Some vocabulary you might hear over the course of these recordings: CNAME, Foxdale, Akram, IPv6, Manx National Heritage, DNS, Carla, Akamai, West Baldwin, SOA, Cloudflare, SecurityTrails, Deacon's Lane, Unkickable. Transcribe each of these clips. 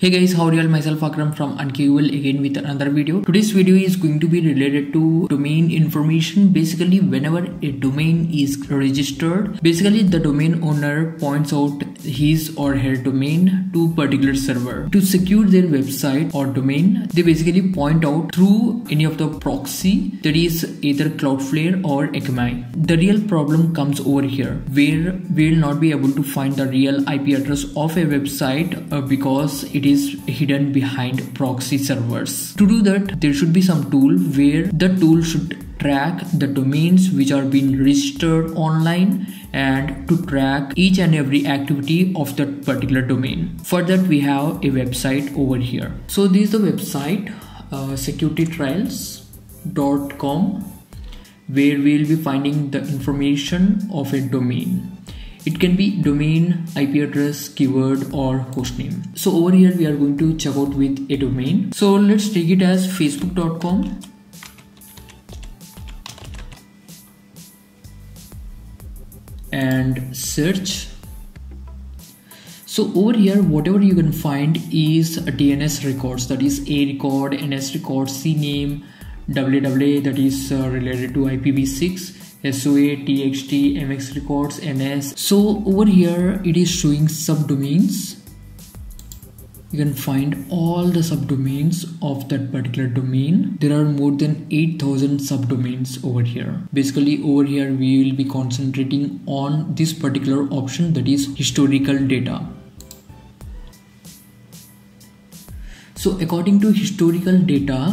Hey guys, howdy all, myself Akram from Unkickable again with another video. Today's video is going to be related to domain information. Basically, whenever a domain is registered, basically the domain owner points out his or her domain to particular server. To secure their website or domain, they basically point out through any of the proxy, that is either Cloudflare or Akamai. The real problem comes over here, where we will not be able to find the real IP address of a website because it is hidden behind proxy servers. To do that, there should be some tool where the tool should track the domains which are being registered online and to track each and every activity of that particular domain. For that, we have a website over here. So this is the website SecurityTrails.com, where we will be finding the information of a domain. It can be domain, IP address, keyword or hostname. So over here we are going to check out with a domain. So let's take it as facebook.com. and search. So over here whatever you can find is DNS records, that is A record, NS record, CNAME, WWA, that is related to IPv6, SOA, TXT, MX records, NS. So over here it is showing subdomains. You can find all the subdomains of that particular domain. There are more than 8,000 subdomains over here. Basically over here we will be concentrating on this particular option, that is historical data. So according to historical data,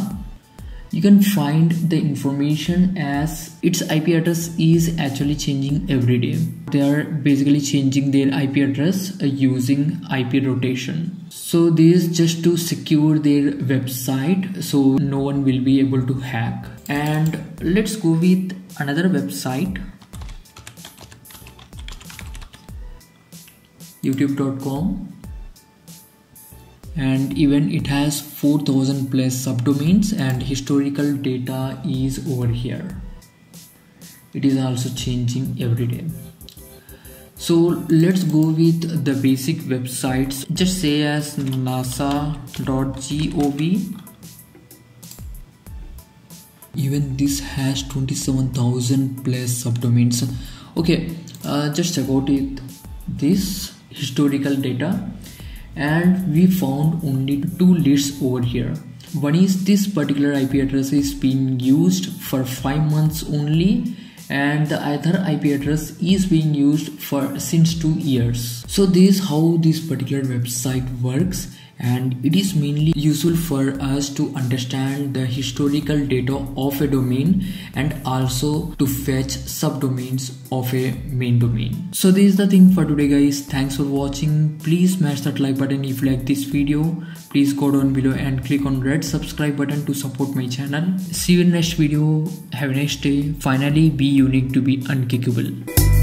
you can find the information as its IP address is actually changing every day. They are basically changing their IP address using IP rotation. So this is just to secure their website, so no one will be able to hack. And let's go with another website, youtube.com. And even it has 4,000 plus subdomains and historical data is over here. It is also changing every day. So let's go with the basic websites. Just say as nasa.gov. Even this has 27,000 plus subdomains. Okay, just check out it, this historical data. And we found only two lists over here. One is this particular IP address is being used for 5 months only, and the other IP address is being used for since 2 years. So this is how this particular website works, and it is mainly useful for us to understand the historical data of a domain and also to fetch subdomains of a main domain. So this is the thing for today guys. Thanks for watching. Please smash that like button if you like this video. Please go down below and click on red subscribe button to support my channel. See you in next video. Have a nice day. Finally, be unique to be unkickable.